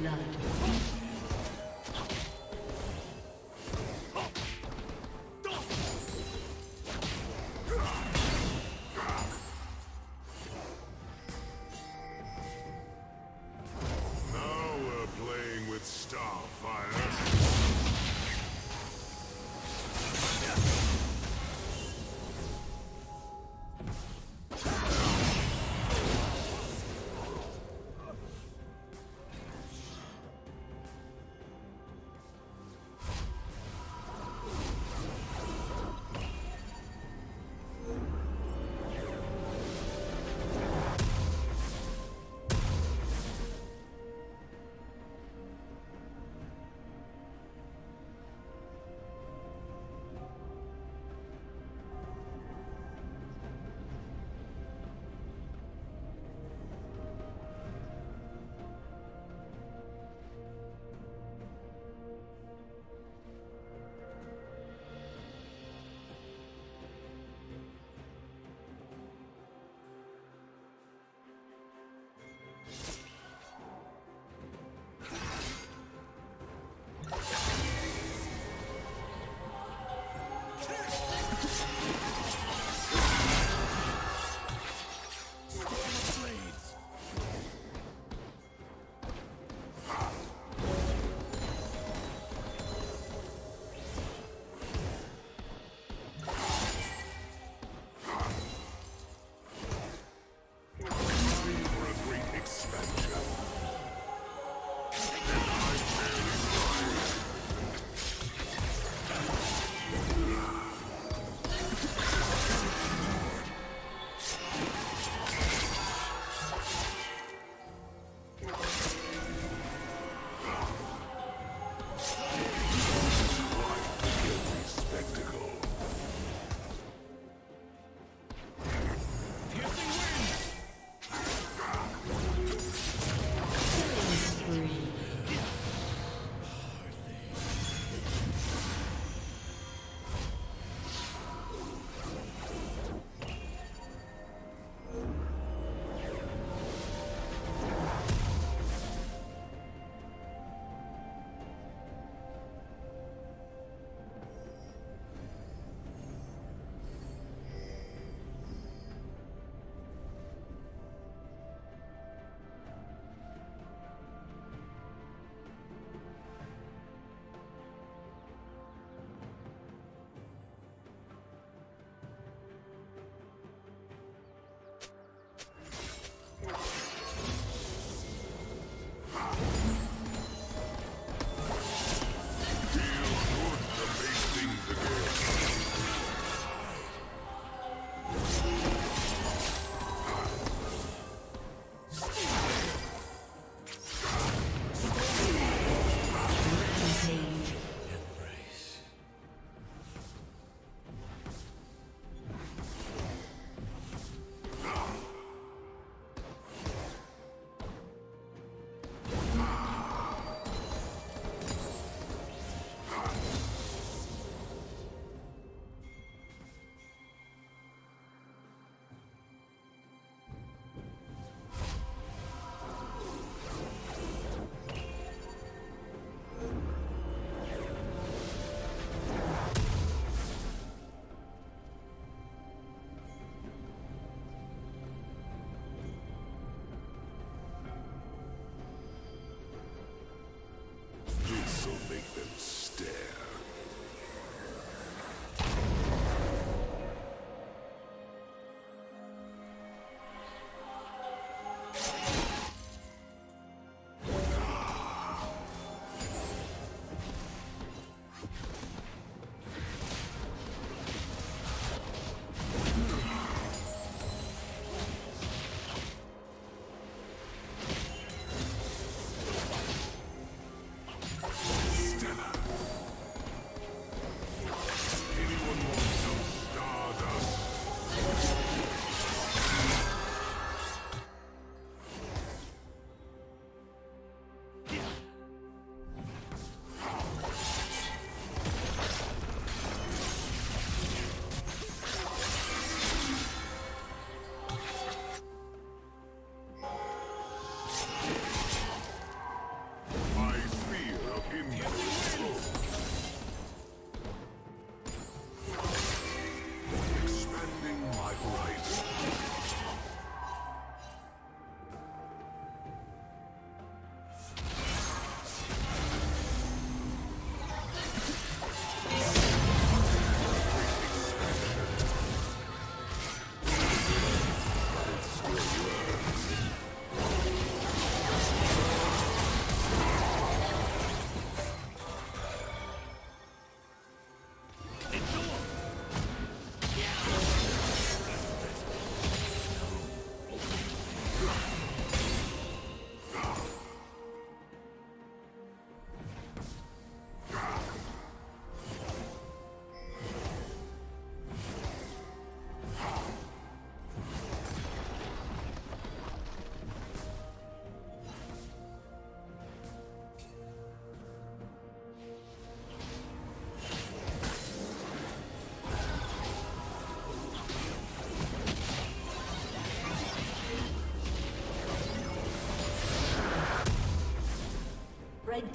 blood. Red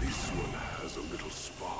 This one has a little spark.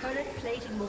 Current plating will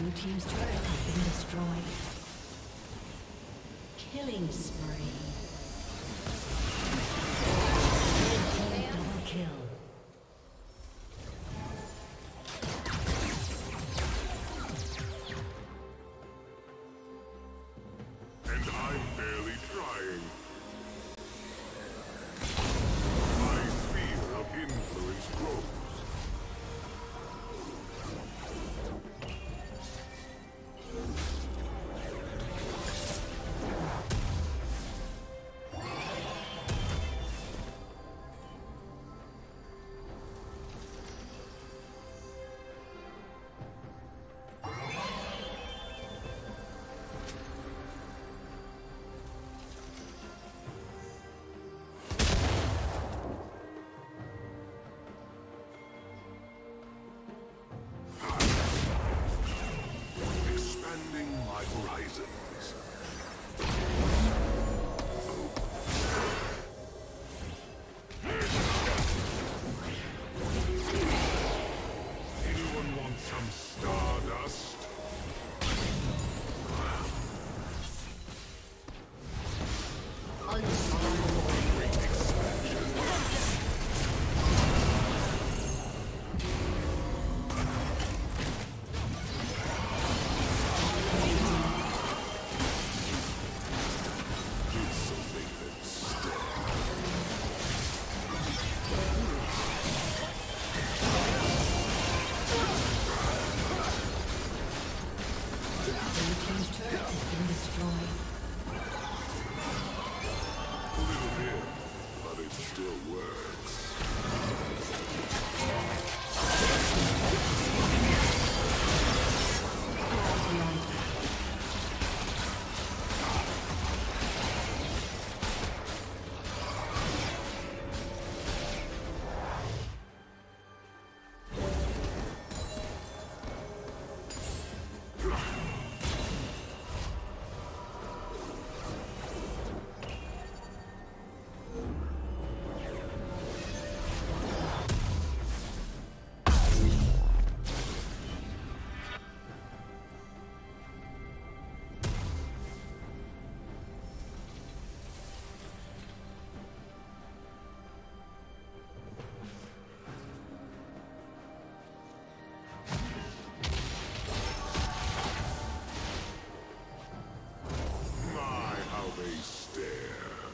Blue team's turret has been destroyed. Killing spree.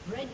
Red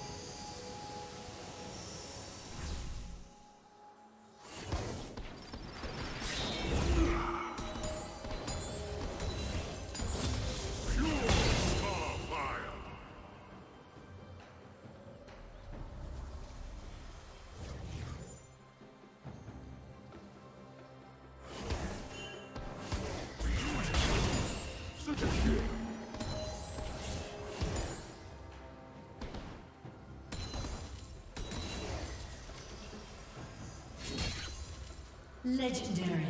Legendary.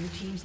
Your team's